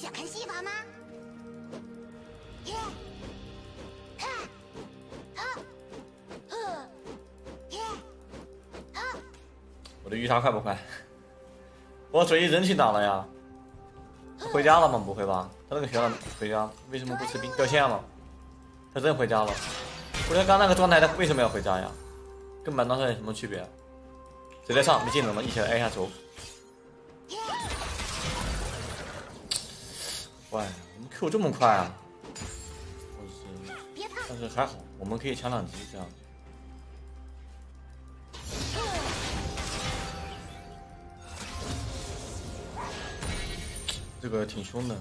想看戏法吗？耶！哈！哈！呵！耶！哈！我的鱼叉快不快？我转移人群打了呀！回家了吗？不会吧？他那个学长回家为什么不吃冰？掉线了？他真回家了？我说刚那个状态，他为什么要回家呀？跟满当上有什么区别？谁在上？没技能了，一起来挨一下轴。 喂，我们 Q 这么快啊！但是还好，我们可以抢2级这样。这个挺凶的。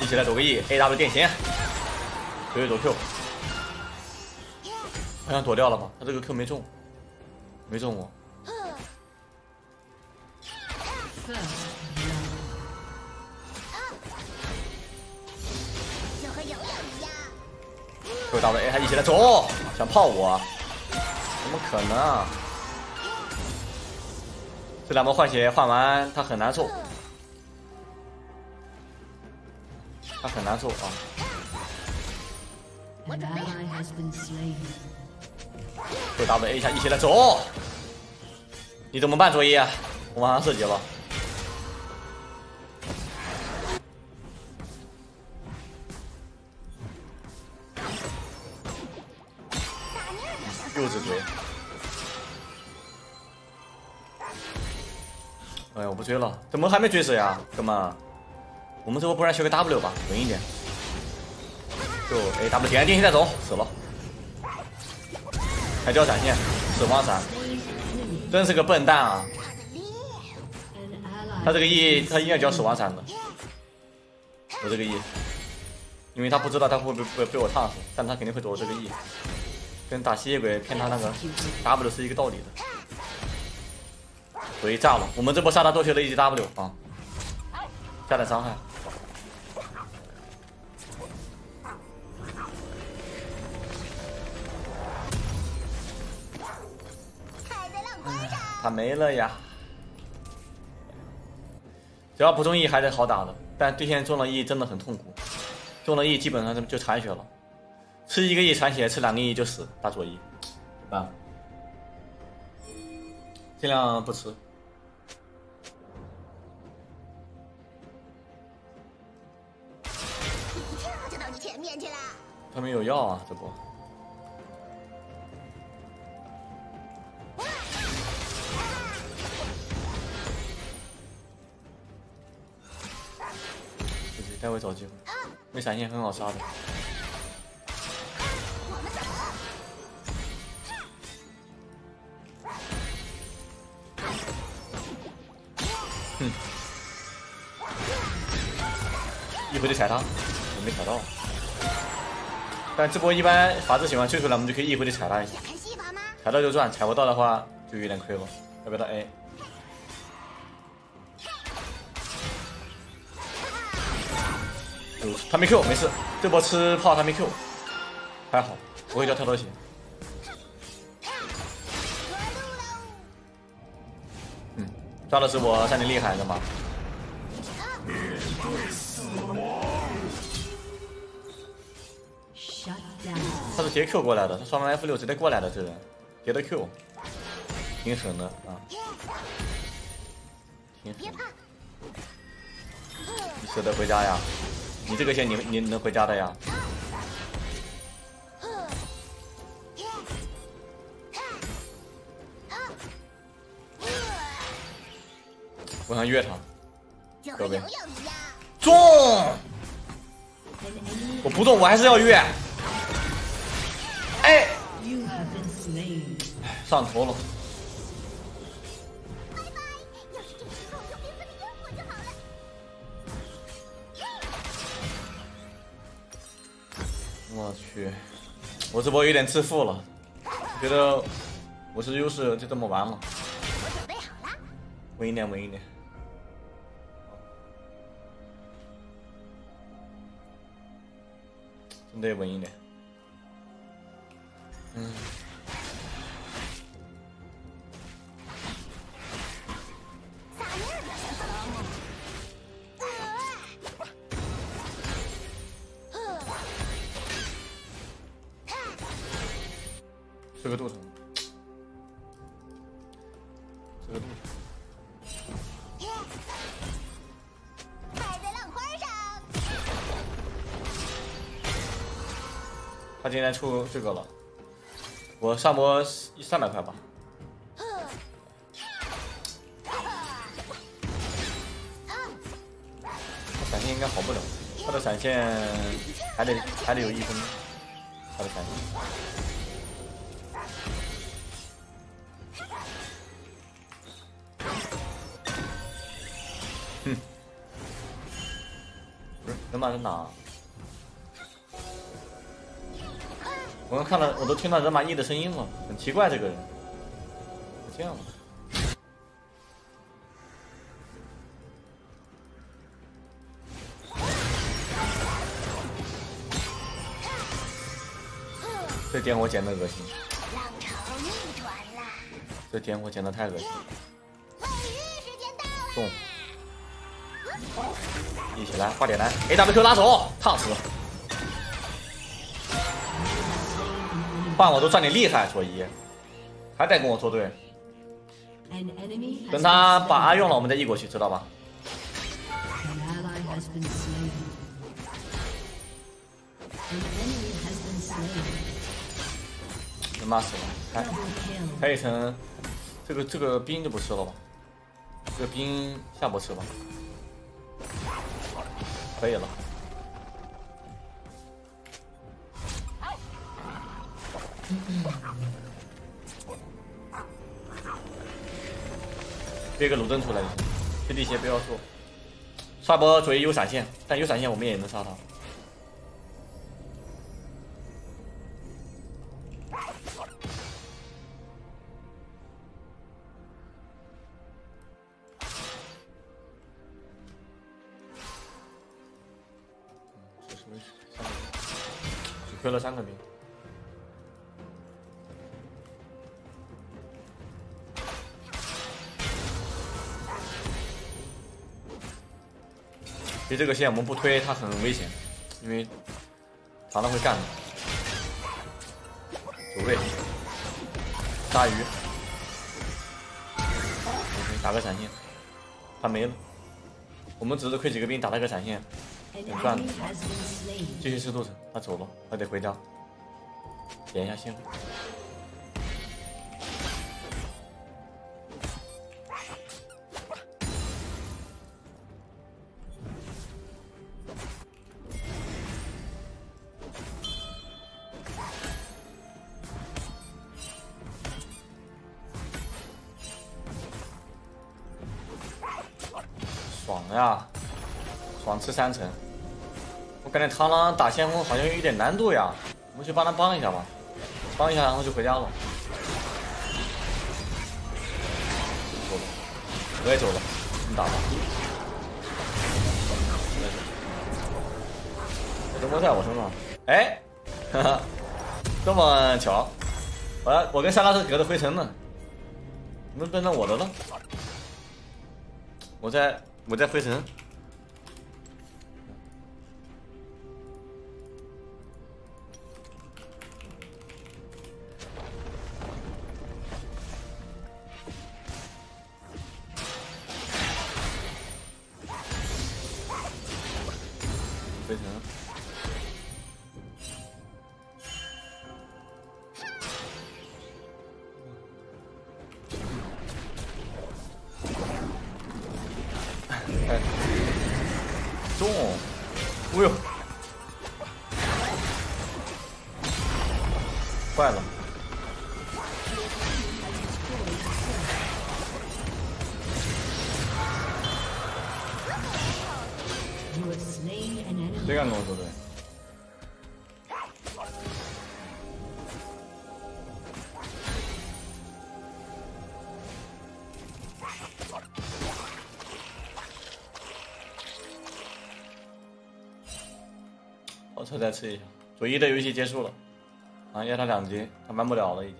一起来走个 E，AW 电型，可以走 Q。好像躲掉了吧？他这个 Q 没中，没中我。 各位大 V， 还一起来走！想泡我？怎么可能啊？这两波换血换完，他很难受，他很难受啊！各位大 V， 一下一起来走！你怎么办，卓一？我马上射击了。 又是追！哎，我不追了，怎么还没追死呀，哥们？我们这波不然学个 W 吧，稳一点。就 AW 点定，现在走，死了。还叫闪现，死亡闪，真是个笨蛋啊！他这个 E， 他应该叫死亡闪的。我这个 E， 因为他不知道他会不会被我烫死，但他肯定会走我这个 E。 跟打吸血鬼骗他那个 W 是一个道理的，所以炸了。我们这波杀他多学了一级 W 啊，加点伤害。他没了呀！只要不中 E 还是好打的，但对线中了 E 真的很痛苦，中了 E 基本上就残血了。 吃一个 E 残血，吃2个 E 就死，打左一，怎么办？尽量不吃。一跳就到你前面去了。他们有药啊，这不。对，待会找机会。没闪现很好杀的。 一回就踩他，我没踩到。但这波一般法子喜欢追出来，我们就可以一回就踩他一下，踩到就赚，踩不到的话就有点亏了。要不要到 A？ 他没 Q， 没事。这波吃炮他没 Q， 还好，不会掉跳刀鞋。嗯，抓的是我战力厉害的嘛。 他是叠 Q 过来的，他刷完 F6 直接过来的，这人叠的 Q， 挺狠的啊，挺狠。你舍得回家呀？你这个线你能回家的呀？我想越他。 各位，中！我不动，我还是要越。哎，上头了。我去，我这波有点自负了，觉得我是优势就这么完了。稳一点，稳一点。 你得稳一点，嗯，这个镀层，这个镀层，摆在浪花上。他今天出这个了，我上播300块吧。 应该好不了，他的闪现还得有1分，他的闪现。哼，不是能打人哪？我刚看到，我都听到人马 E 的声音了，很奇怪这个人，不见了。 这点火捡的恶心，浪潮逆转了。这点火捡的太恶心。中，一起来，快点来 ！AWQ 拉手，烫死！换我都算你厉害，佐伊，还得跟我作对。等他把A用了，我们再 E 过去，知道吧？ 骂死了，开一层，这个兵就不吃了吧，这个兵下播吃吧，可以了。接个鲁登出来就行，这地邪不要做，刷波左一有闪现，但有闪现我们也能杀他。 亏了3个兵，其实这个线我们不推，它很危险，因为常常会干的。走位，大鱼，打个闪现，他没了。我们只是亏几个兵，打他个闪现。 很赚的，继续吃镀层，他走了，他得回家，点一下线。爽呀！ 爽吃3层，我感觉螳螂打先锋好像有点难度呀，我们去帮他帮一下吧，帮一下然后就回家了。走了，我也走了，你打吧。怎么在我身上？哎，哈哈，这么巧，我跟沙拉是隔着灰尘呢，怎么变成我的了？我在灰尘。 中，哎呦，坏了！谁敢跟我作对？ 再吃一下，佐伊的游戏结束了，啊，压他2级，他玩不了了已经。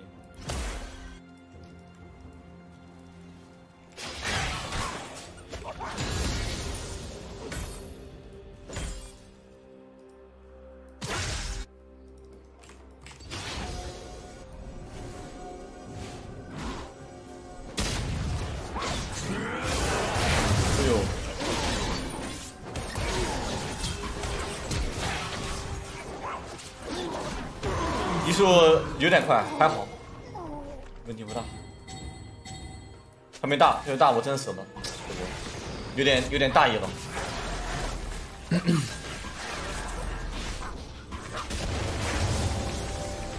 移速有点快，还好，问题不大。还没大，要是大我真死了，有点大意了。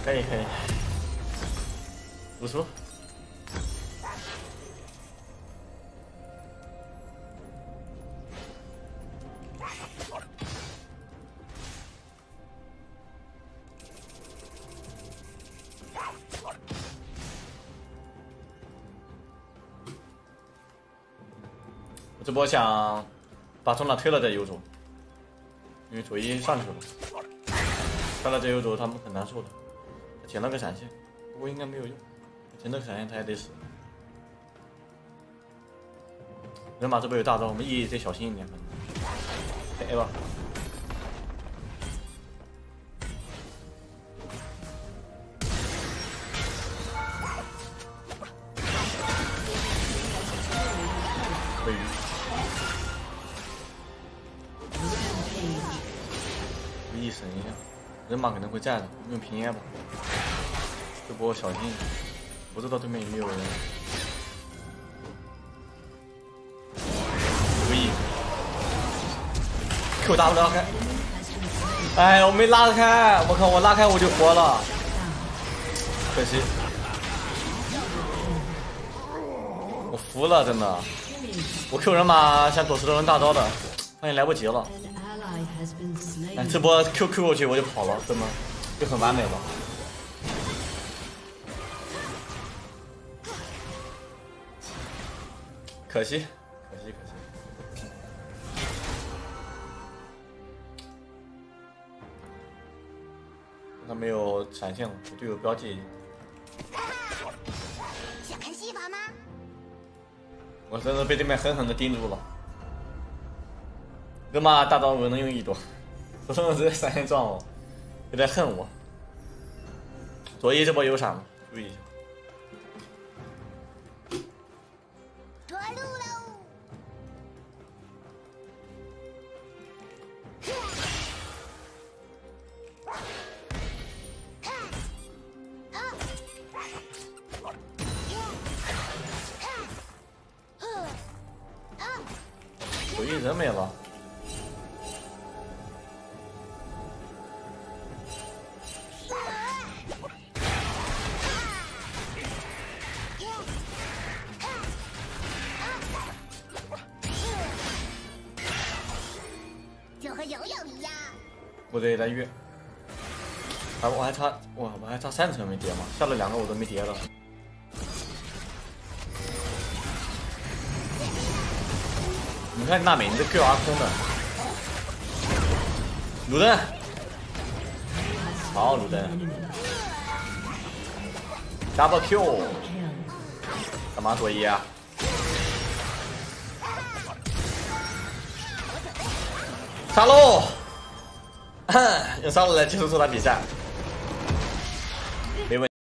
可以可以，五叔。 这波想把中塔推了再游走，因为左一上去了，推了再游走他们很难受的。他捡了个闪现，不过应该没有用，捡了个闪现他也得死。人马这边有大招，我们 E 得小心一点。哎吧，喂鱼。 一闪一下，人马可能会站着，用平烟吧。这波小心一点，不知道对面有没有人。注意 ，Q 打不拉开。哎，我没拉开，我靠，我拉开我就活了，可惜。我服了，真的。我 Q 人马想躲石头人大招的，发现来不及了。 哎，这波 QQ 过去我就跑了，真的就很完美了。可惜，可惜，可惜。他没有闪现了，我队友标记。想看戏法吗？我真的被对面狠狠的盯住了。 哥嘛，大招我能用一朵，普通人直接闪现撞我，有点恨我。左一这波有闪了，注意一下。着陆喽！左一人没了。 我得来越，啊，我还差，哇，我还差3层没叠嘛，下了2个我都没叠了。你看娜美，你这 Q R 空的，鲁登，好鲁登 ，double Q， 干嘛左一啊？ 杀喽！用杀戮来结束这场比赛。